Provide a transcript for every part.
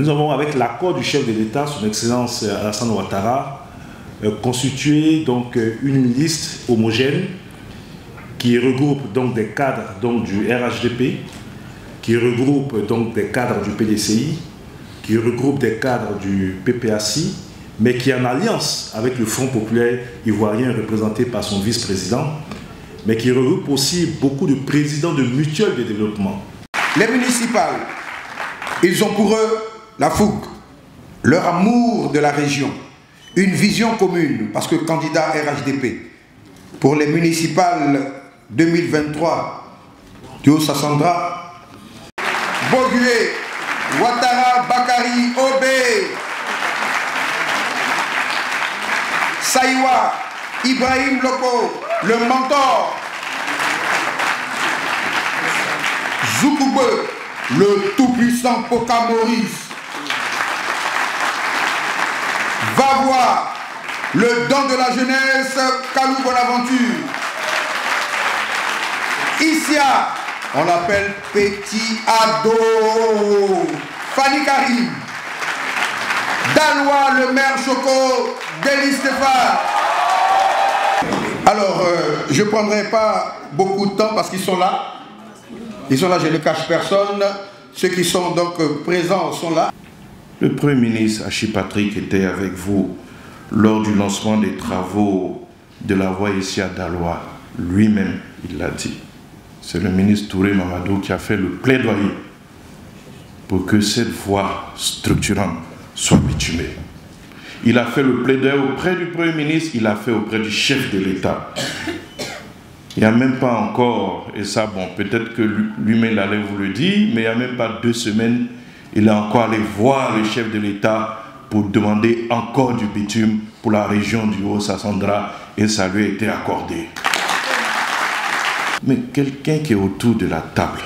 Nous avons, avec l'accord du chef de l'État, son Excellence Alassane Ouattara, constitué donc une liste homogène qui regroupe donc des cadres donc, du RHDP, qui regroupe donc des cadres du PDCI, qui regroupe des cadres du PPACI, mais qui est en alliance avec le Front Populaire Ivoirien représenté par son vice-président, mais qui regroupe aussi beaucoup de présidents de mutuelles de développement. Les municipales, ils ont pour eux la fougue, leur amour de la région, une vision commune, parce que candidat RHDP, pour les municipales 2023, Thio Sassandra, Bogué, Ouattara, Bakari, Obé, Saïwa, Ibrahim Loko, le mentor, Zoukoube, le tout-puissant Pokamoris, va voir le don de la jeunesse, Calou Bonaventure. Ici, on l'appelle Petit Ado, Fanny Karim. Dalois, le maire Choco, Denis Stéphane. Alors, je ne prendrai pas beaucoup de temps parce qu'ils sont là. Ils sont là, je ne cache personne. Ceux qui sont donc présents sont là. Le Premier ministre Achi Patrick était avec vous lors du lancement des travaux de la voie ici à Dalois. Lui-même, il l'a dit. C'est le ministre Touré Mamadou qui a fait le plaidoyer pour que cette voie structurante soit bitumée. Il a fait le plaidoyer auprès du Premier ministre, il a fait auprès du chef de l'État. Il n'y a même pas encore, et ça, bon, peut-être que lui-même allait vous le dire, mais il n'y a même pas 2 semaines, il est encore allé voir le chef de l'État pour demander encore du bitume pour la région du Haut-Sassandra, et ça lui a été accordé. Mais quelqu'un qui est autour de la table,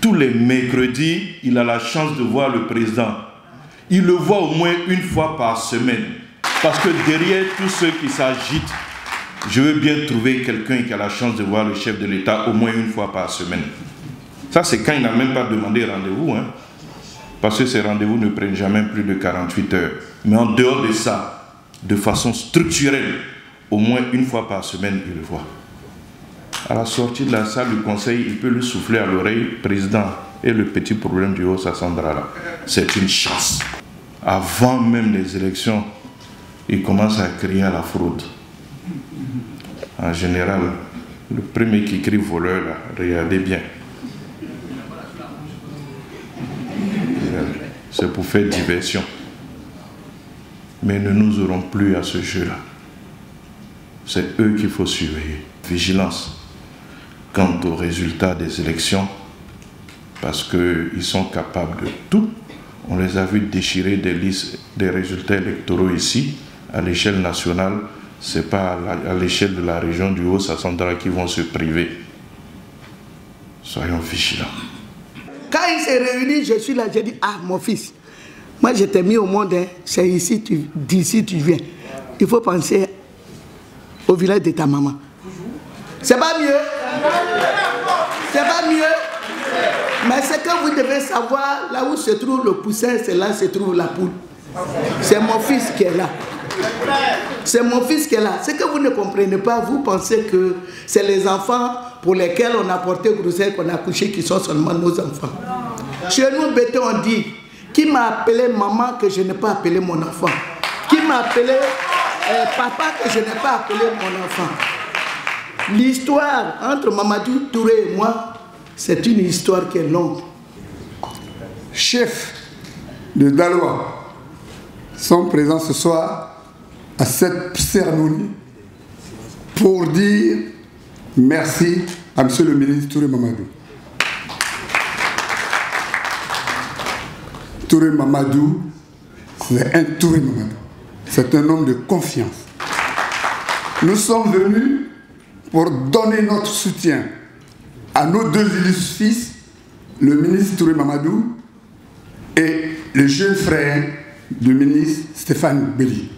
tous les mercredis, il a la chance de voir le président. Il le voit au moins une fois par semaine. Parce que derrière tous ceux qui s'agitent, je veux bien trouver quelqu'un qui a la chance de voir le chef de l'État au moins une fois par semaine. Ça, c'est quand il n'a même pas demandé rendez-vous, hein. Parce que ces rendez-vous ne prennent jamais plus de 48 heures. Mais en dehors de ça, de façon structurelle, au moins une fois par semaine, il le voit. À la sortie de la salle du conseil, il peut lui souffler à l'oreille, président, et le petit problème du Haut-Sassandra là, c'est une chance. Avant même les élections, il commence à crier à la fraude. En général, le premier qui crie voleur là, regardez bien. C'est pour faire diversion. Mais ne nous aurons plus à ce jeu-là. C'est eux qu'il faut surveiller. Vigilance quant aux résultats des élections, parce qu'ils sont capables de tout. On les a vus déchirer des listes, des résultats électoraux ici, à l'échelle nationale. Ce n'est pas à l'échelle de la région du Haut-Sassandra qu'ils vont se priver. Soyons vigilants. Quand ils se réunissent, je suis là, je dis, ah, mon fils, moi je t'ai mis au monde, hein, c'est ici, d'ici tu viens. Il faut penser au village de ta maman. C'est pas mieux. C'est pas mieux. Mais ce que vous devez savoir, là où se trouve le poussin, c'est là où se trouve la poule. C'est mon fils qui est là. C'est mon fils qui est là. Ce que vous ne comprenez pas, vous pensez que c'est les enfants pour lesquels on a porté grossesse, qu'on a couché, qui sont seulement nos enfants. Chez nous, béton, on dit, qui m'a appelé maman que je n'ai pas appelé mon enfant? Qui m'a appelé papa que je n'ai pas appelé mon enfant? L'histoire entre Mamadou Touré et moi, c'est une histoire qui est longue. Chef de Dalois sont présents ce soir à cette cérémonie pour dire merci à M. le ministre Touré Mamadou. Touré Mamadou, c'est un Touré Mamadou. C'est un homme de confiance. Nous sommes venus pour donner notre soutien à nos 2 illustres fils, le ministre Touré Mamadou et le jeune frère du ministre Stéphane Bélier.